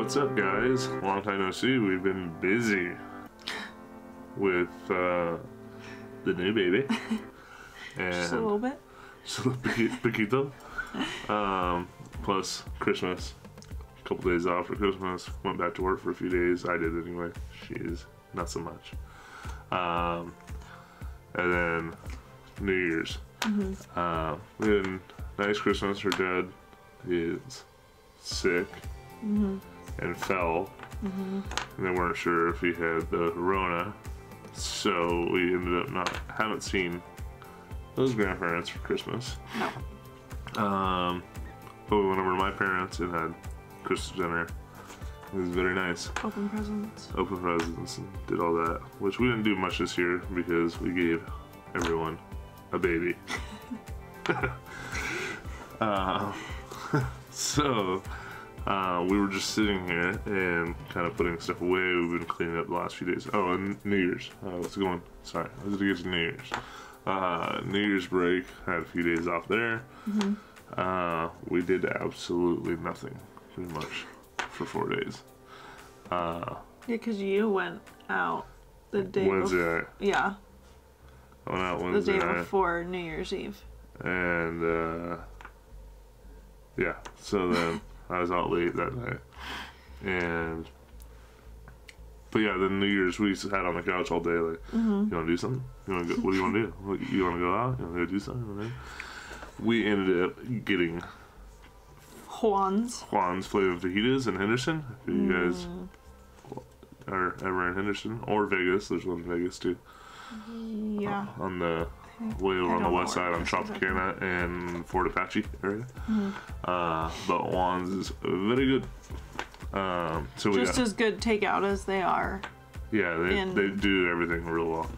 what's up, guys? Long time no see. We've been busy with the new baby. And just a little bit. Just a little poquito. Plus Christmas. A couple days off for Christmas. Went back to work for a few days. I did anyway. She's not so much. And then New Year's. Mm-hmm. We had a nice Christmas. Her dad is sick. Mm-hmm. And fell. Mm-hmm. And they weren't sure if he had the Rona, so we ended up haven't seen those grandparents for Christmas. No. But we went over to my parents and had Christmas dinner. It was very nice. Open presents. Open presents and did all that, which we didn't do much this year because we gave everyone a baby. So we were just sitting here and kind of putting stuff away. We've been cleaning up the last few days. Oh, and New Year's. What's going? Sorry, I was going to get to New Year's. New Year's break. Had a few days off there. Mm-hmm. We did absolutely nothing, pretty much, for 4 days. Yeah, because you went out the day Wednesday. Yeah. I went out Wednesday. The day before New Year's Eve. And yeah, so then. I was out late that night, but yeah, then New Year's we sat on the couch all day like, mm-hmm. You want to do something? You want to go? What do you want to do? Like, you want to go out? You want to go do something? We ended up getting Juan's flavored fajitas in Henderson. If you guys are ever in Henderson or Vegas, there's one in Vegas too. Yeah. On the way over on the west side on Tropicana and Fort Apache area. Mm-hmm. But Juan's is very good. So just as good takeout as they are. Yeah, they do everything real well.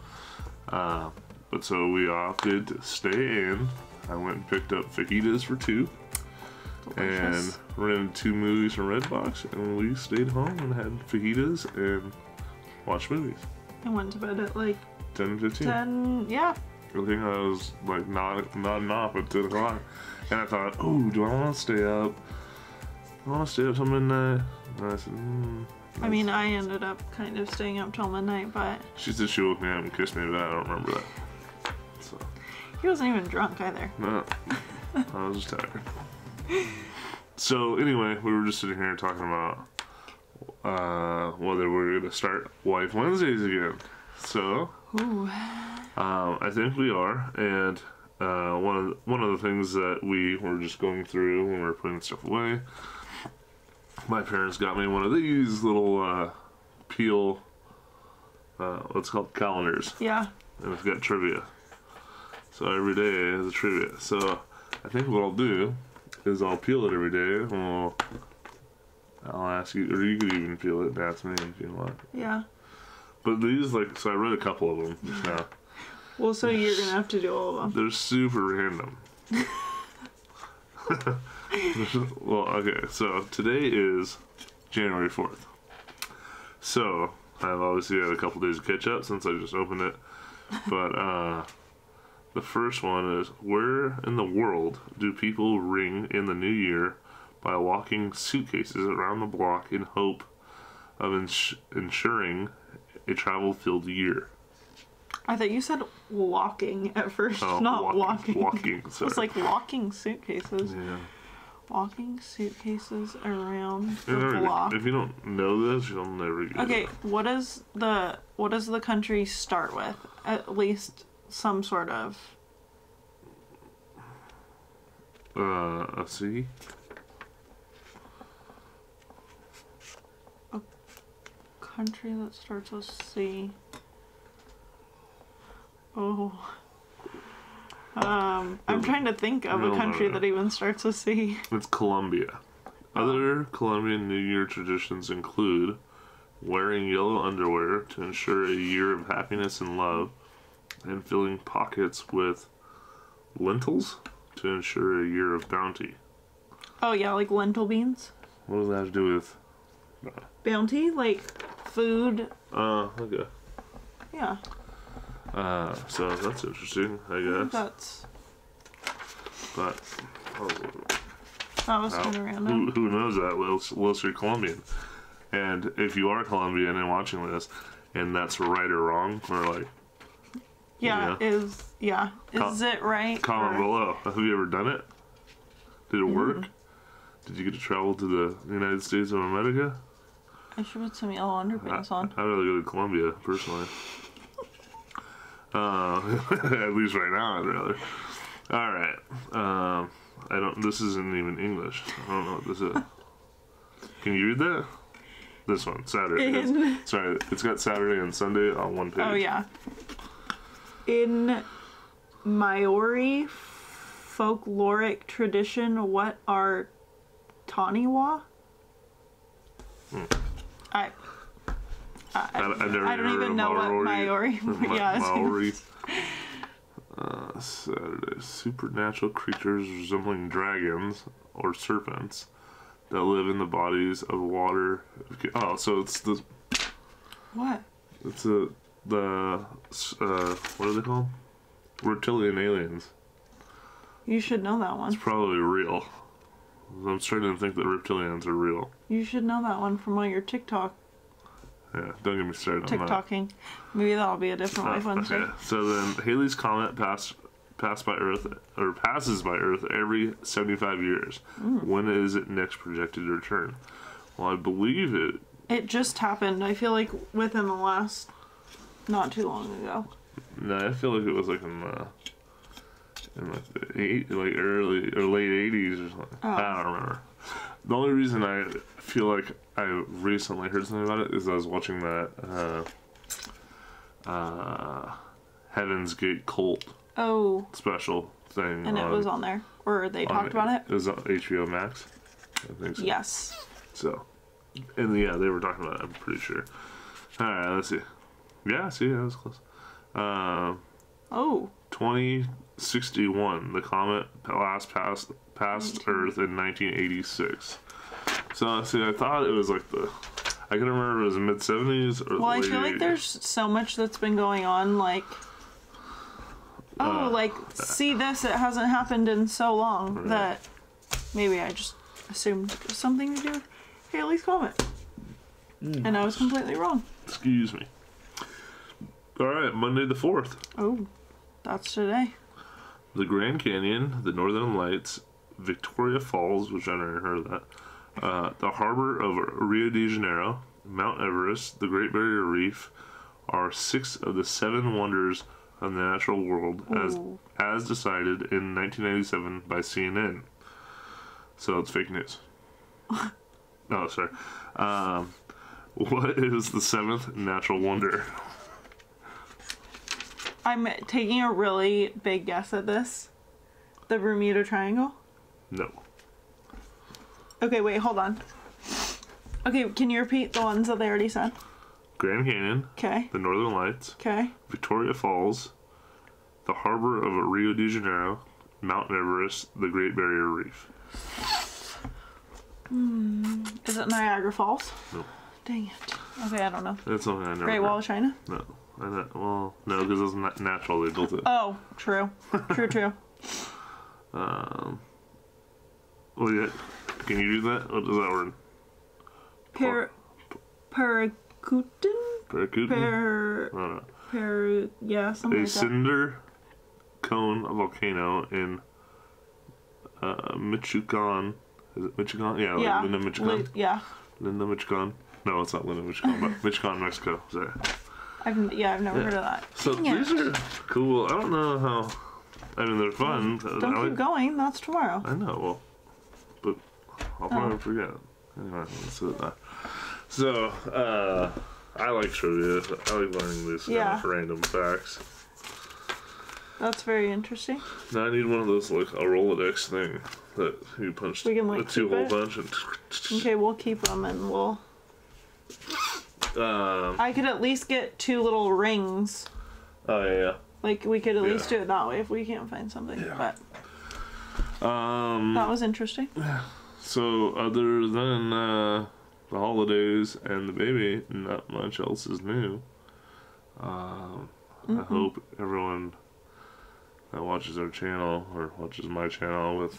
But so we opted to stay in. I went and picked up fajitas for two. Delicious. And rented two movies from Redbox, and we stayed home and had fajitas and watched movies. I went to bed at like 10:15. 10, yeah. I think I was like nodding off at 10 o'clock. And I thought, oh, do I want to stay up? I want to stay up till midnight. And I said, I mean, I ended up kind of staying up till midnight, but... She said she woke me up and kissed me, but I don't remember that. So. He wasn't even drunk either. No. I was just tired. So anyway, we were just sitting here talking about whether we're going to start Wife Wednesdays again. So... Ooh. I think we are, and one of the things that we were just going through when we were putting stuff away, my parents got me one of these little peel, what's called calendars. Yeah. And it's got trivia. So every day is a trivia. So I think what I'll do is I'll peel it every day, and I'll ask you, or you could even peel it and ask me if you want. Yeah. But these, like, so I read a couple of them just now. Well, so you're going to have to do all of them. They're super random. Well, okay, so today is January 4th. So, I've obviously had a couple days of catch up since I just opened it. But the first one is, where in the world do people ring in the new year by walking suitcases around the block in hope of ensuring a travel-filled year? I thought you said walking at first, oh, not walking. Walking, sorry. It's like walking suitcases. Yeah. Walking suitcases around the block. If you don't know this, you'll never get it. Okay, what does the country start with? At least some sort of... a sea? A country that starts with C. Oh, I'm trying to think of a country that even starts with C. It's Colombia. Other Colombian New Year traditions include wearing yellow underwear to ensure a year of happiness and love, and filling pockets with lentils to ensure a year of bounty. Oh yeah, like lentil beans? What does that have to do with... bounty? Like food? Okay. Yeah. So that's interesting, I guess. That's... But... Oh, that was kind of random. Who knows that? Well, you're Colombian. And if you are Colombian and watching this, and that's right or wrong, or like... Yeah, you know, is it right? Comment below. Have you ever done it? Did it work? Did you get to travel to the United States of America? I should put some yellow underpants on. I'd rather go to Colombia, personally. At least right now, I'd rather. Alright. I don't... This isn't even English. I don't know what this is. Can you read that? This one. Saturday. Sorry, it's got Saturday and Sunday on one page. Oh, yeah. In Maori folkloric tradition, what are Taniwa? I don't even know what Maori is. Saturday. Supernatural creatures resembling dragons or serpents that live in the bodies of water. Oh, so it's the... What? It's the what are they called? Reptilian aliens. You should know that one. It's probably real. I'm starting to think that reptilians are real. You should know that one from all your TikTok. Yeah, don't get me started on that. TikToking. Maybe that'll be a different Wife Wednesday. Okay. So then, Halley's Comet passes by Earth every 75 years. When is it next projected to return? Well, I believe it... It just happened. I feel like within the last... Not too long ago. No, I feel like it was like in like early or late '80s or something. Oh. I don't remember. The only reason I feel like I recently heard something about it is I was watching that Heaven's Gate cult special thing, and it was on there, or they talked about it. It was on HBO Max, I think. So. Yes. So, and yeah, they were talking about it. I'm pretty sure. All right, let's see. Yeah, see, that was close. 2061, the comet last passed Earth in 1986. So, see, I thought it was like the... I can remember it was mid-70s or Well, I feel like there's so much that's been going on, like... Oh, like, see this, it hasn't happened in so long that... Maybe I just assumed it was something to do with Halley's Comet. And I was completely wrong. Excuse me. Alright, Monday the 4th. Oh, that's today. The Grand Canyon, the Northern Lights, Victoria Falls, which I never heard of that, the harbor of Rio de Janeiro, Mount Everest, the Great Barrier Reef, are 6 of the 7 wonders of the natural world as decided in 1997 by CNN. So it's fake news. Oh, sorry. What is the 7th natural wonder? I'm taking a really big guess at this. The Bermuda Triangle? No. Okay, wait, hold on. Okay, can you repeat the ones that they already said? Grand Canyon. Okay. The Northern Lights. Okay. Victoria Falls. The harbor of Rio de Janeiro. Mount Everest. The Great Barrier Reef. Is it Niagara Falls? No. Dang it. Okay, I don't know. That's something I never heard. Great Wall of China? No. Well, no, because it's not natural. They built it. Oh, true. True, true. Well, yeah. Can you do that? What is that word? Paricutin? Paricutin? Yeah, something like that. A cinder cone volcano in Michoacan. Is it Michoacan? Yeah, yeah. Linda, Michoacan. Linda, Michoacan. No, it's not Linda, Michoacan, but Michoacan, Mexico. Sorry. I've never heard of that. So these are cool. I don't know how... I mean, they're fun. Don't keep going. That's tomorrow. I know. Well, but I'll probably forget. Anyway, so, I like trivia. I like learning these kind of random facts. That's very interesting. Now I need one of those, like, a Rolodex thing that you punch a two-hole punch. Okay, we'll keep them and we'll... I could at least get 2 little rings. Oh, yeah. Like, we could at least do it that way if we can't find something. Yeah. But that was interesting. So, other than the holidays and the baby, not much else is new. I hope everyone that watches our channel, or watches my channel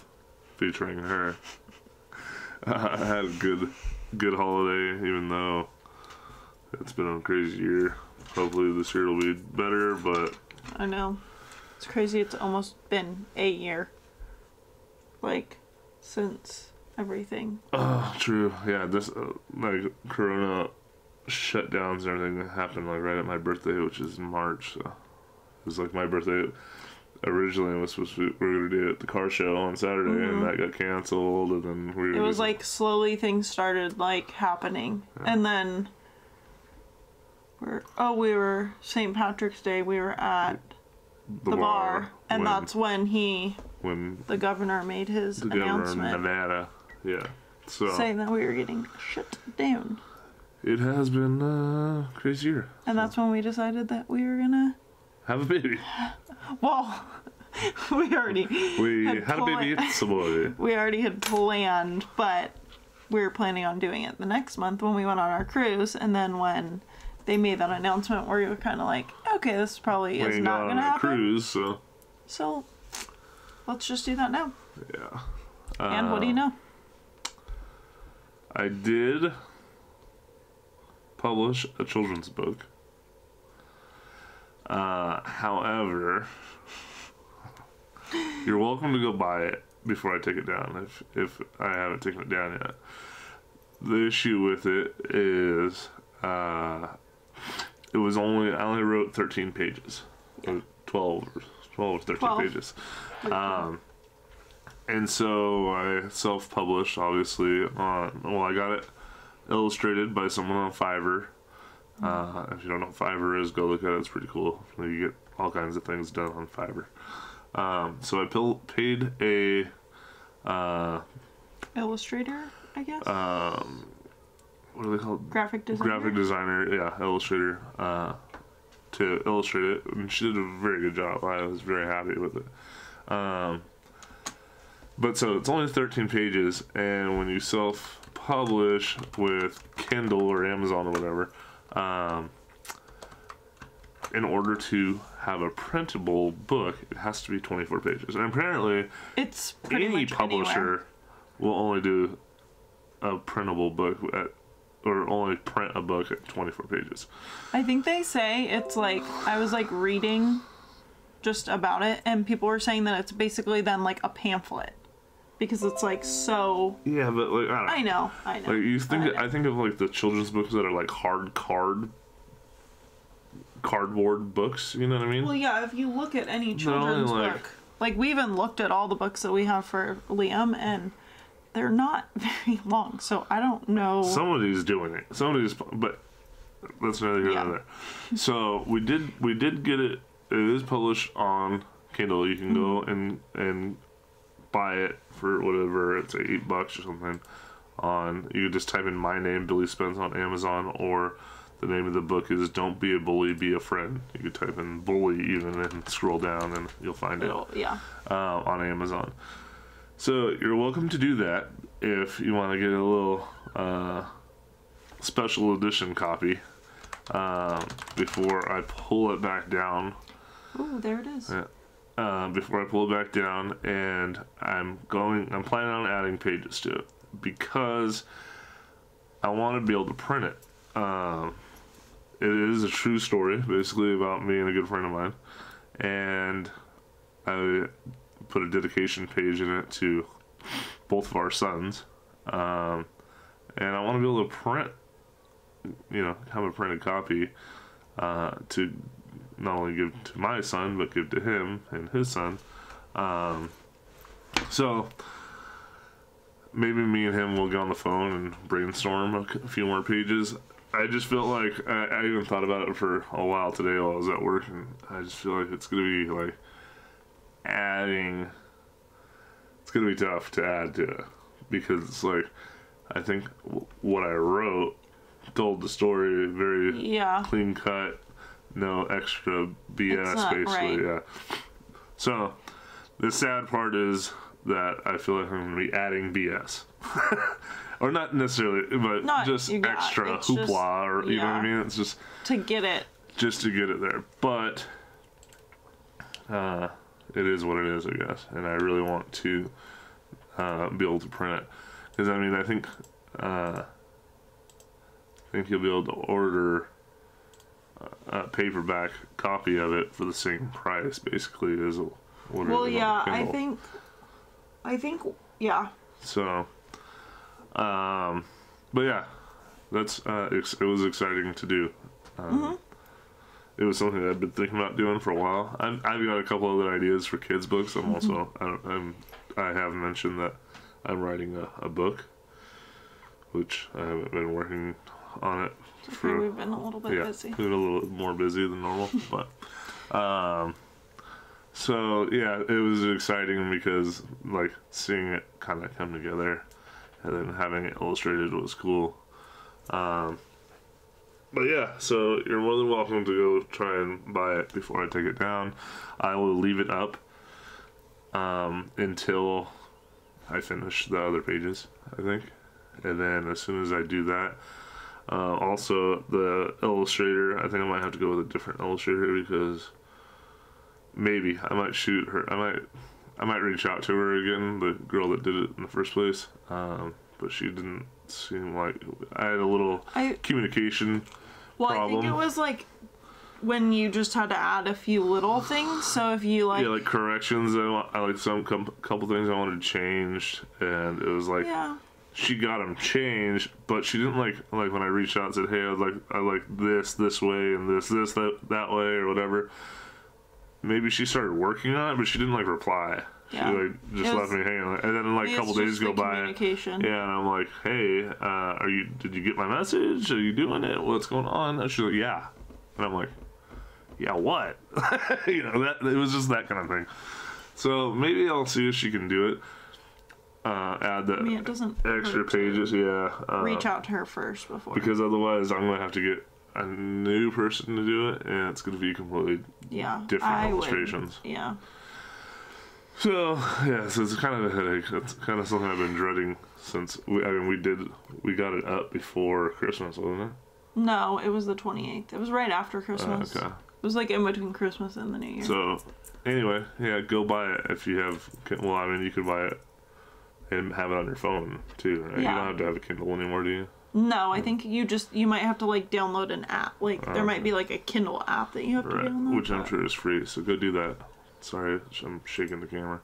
featuring her, had a good good holiday, even though it's been a crazy year. Hopefully this year will be better, but... I know. It's crazy. It's almost been a year. Like, since everything. Oh, true. Yeah, this, like, Corona shutdowns and everything that happened, like, right at my birthday, which is in March. So it was, like, my birthday... Originally, we were going to do it at the car show on Saturday, and that got canceled, and then we were... It was, like, slowly things started, like, happening. Yeah. And then... We were... St. Patrick's Day, we were at the bar, and when, that's when he... When... The governor made his announcement. The governor in Nevada, yeah. So, saying that we were getting shut down. It has been a crazy year. And that's when we decided that we were going to... Have a baby. Well, we had a baby. It's a boy. We already had planned, but we were planning on doing it the next month when we went on our cruise. And then when they made that announcement, we were kind of like, okay, this probably is not going to happen. We ain't got on a cruise, so let's just do that now. Yeah. And what do you know? I did publish a children's book. However, you're welcome to go buy it before I take it down, if I haven't taken it down yet. The issue with it is, I only wrote 13 pages, or 12 or 13 pages. And so I self-published, obviously, I got it illustrated by someone on Fiverr. If you don't know what Fiverr is, go look at it. It's pretty cool. You get all kinds of things done on Fiverr. So I paid a illustrator, I guess. What are they called? Graphic designer. Graphic designer, yeah, illustrator. To illustrate it, and she did a very good job. I was very happy with it. But so it's only 13 pages, and when you self-publish with Kindle or Amazon or whatever. In order to have a printable book, it has to be 24 pages. And apparently, it's any publisher anywhere. Will only do a printable book at, or only print a book at 24 pages. I think they say it's like, I was like reading just about it, and people were saying that it's basically then like a pamphlet. Because it's like so. Yeah, but like I know. Like you think I think of like the children's books that are like hard cardboard books. You know what I mean? Well, yeah. If you look at any children's book, like we even looked at all the books that we have for Liam, and they're not very long. So I don't know. Somebody's doing it. But that's neither here nor there. So we did get it. It is published on Kindle. You can go and buy it for whatever, it's like $8 or something. You just type in my name, Billy Spence, on Amazon, or the name of the book is Don't Be a Bully, Be a Friend. You could type in bully even and scroll down and you'll find it. Yeah. On Amazon. So you're welcome to do that if you want to get a little special edition copy before I pull it back down. Oh, there it is. Yeah. Before I pull it back down, and I'm planning on adding pages to it because I want to be able to print it. It is a true story, basically, about me and a good friend of mine, and I put a dedication page in it to both of our sons, and I want to be able to print, have a printed copy to not only give to my son, but give to him and his son. So maybe me and him will get on the phone and brainstorm a few more pages. I just feel like I even thought about it for a while today while I was at work, and I just feel like it's going to be like adding. It's going to be tough to add to it because it's like I think what I wrote told the story very clean cut. No extra BS, basically, yeah. So, the sad part is that I feel like I'm going to be adding BS. Or not necessarily, but just extra hoopla, or you know what I mean? It's just... To get it. Just to get it there. But, it is what it is, I guess. And I really want to be able to print it. Because, I mean, I think think you'll be able to order a paperback copy of it for the same price, basically, as ordering it on Kindle. Well, yeah, I think, yeah. So, but yeah, that's it was exciting to do. It was something that I've been thinking about doing for a while. I've got a couple other ideas for kids' books. I'm also I have mentioned that I'm writing a book, which I haven't been working on it for. We've been a little bit busy. We've been a little more busy than normal, but so yeah, it was exciting because like seeing it kind of come together, and then having it illustrated was cool. But yeah, so you're more than welcome to go try and buy it before I take it down. I will leave it up until I finish the other pages, I think. And then as soon as I do that, also the illustrator, I think I might have to go with a different illustrator because maybe I might shoot her. I might reach out to her again, the girl that did it in the first place. But she didn't seem like, I had a little communication problem. I think it was like when you just had to add a few little things. So if you like, yeah, like corrections, I like some couple things I wanted changed, and it was like, yeah, she got them changed, but she didn't like when I reached out and said, hey, I like this way and this that way or whatever. Maybe she started working on it, but she didn't like reply. Yeah. She like just left me hanging, and then like a couple days go by. Communication. Yeah, and I'm like, hey, did you get my message? Are you doing it? What's going on? And she's like, yeah, and I'm like, yeah, what? You know, that it was just that kind of thing. So maybe I'll see if she can do it. Add that extra pages. Yeah. Reach out to her first before. Because otherwise, I'm gonna have to get a new person to do it, and it's gonna be completely different illustrations. Yeah. So, yeah, so it's kind of a headache. That's kind of something I've been dreading since, we got it up before Christmas, wasn't it? No, it was the 28th. It was right after Christmas. Okay. It was like in between Christmas and the New Year. So, anyway, yeah, go buy it if you have, well, I mean, you could buy it and have it on your phone, too, right? Yeah. You don't have to have a Kindle anymore, do you? No, I think you might have to, like, download an app. Like, there might be, like, a Kindle app that you have to download. Which I'm sure is free, so go do that. Sorry, I'm shaking the camera.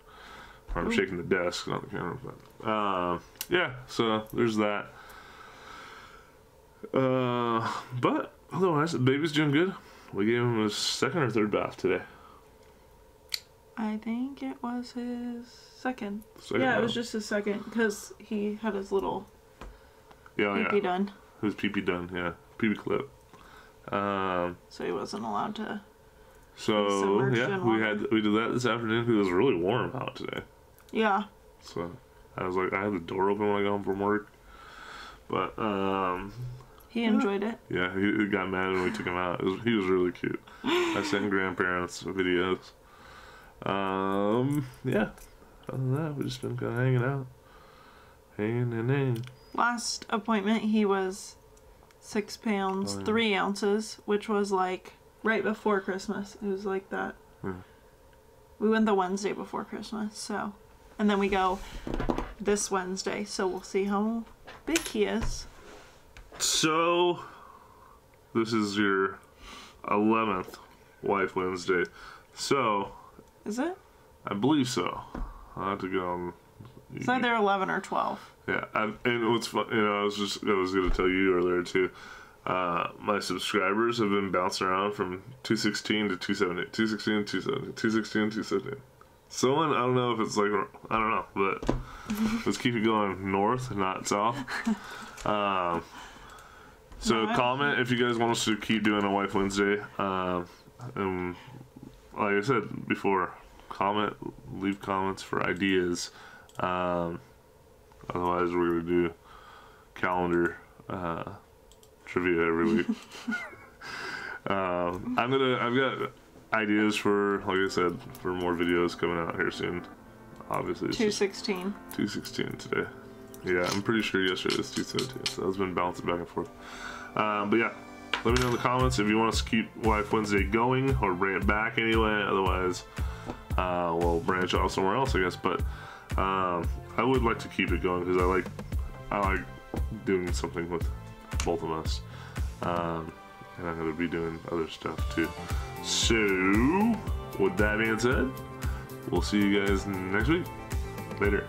Or I'm shaking the desk, not the camera. But yeah, so there's that. But otherwise, the baby's doing good. We gave him his second or third bath today. I think it was his second. Yeah, it was just his second because he had his little pee-pee done. His pee-pee done, yeah. Pee-pee clip. So he wasn't allowed to... So, yeah, we did that this afternoon because it was really warm out today. Yeah. So, I was like, I had the door open when I got home from work. But, he enjoyed it. Yeah, he got mad when we took him out. He was really cute. I sent grandparents videos. Yeah. Other than that, we've just been kind of hanging out. Hanging and hanging. Last appointment, he was 6 pounds, 3 ounces, which was like... Right before Christmas. It was like that. Yeah. We went the Wednesday before Christmas, so. And then we go this Wednesday, so we'll see how big he is. So, this is your 11th Wife Wednesday. So. Is it? I believe so. I'll have to go on. It's either 11 or 12. Yeah, and what's fun, you know, I was going to tell you earlier too. My subscribers have been bouncing around from 216 to 278, 216 to 217, 216 to 217. Someone, I don't know if it's like, I don't know, but let's keep it going north, not south. So no, comment if you guys want us to keep doing a Wife Wednesday. And like I said before, leave comments for ideas. Otherwise we're going to do calendar, trivia every week. I've got ideas for, like I said, for more videos coming out here soon. Obviously, it's 216. 216 today. Yeah, I'm pretty sure yesterday was 217. So that's been bouncing back and forth. But yeah, let me know in the comments if you want us to keep Wife Wednesday going or bring it back anyway. Otherwise, we'll branch off somewhere else, I guess. But I would like to keep it going because I like doing something with both of us. And I'm gonna be doing other stuff too. So, with that being said, we'll see you guys next week. Later.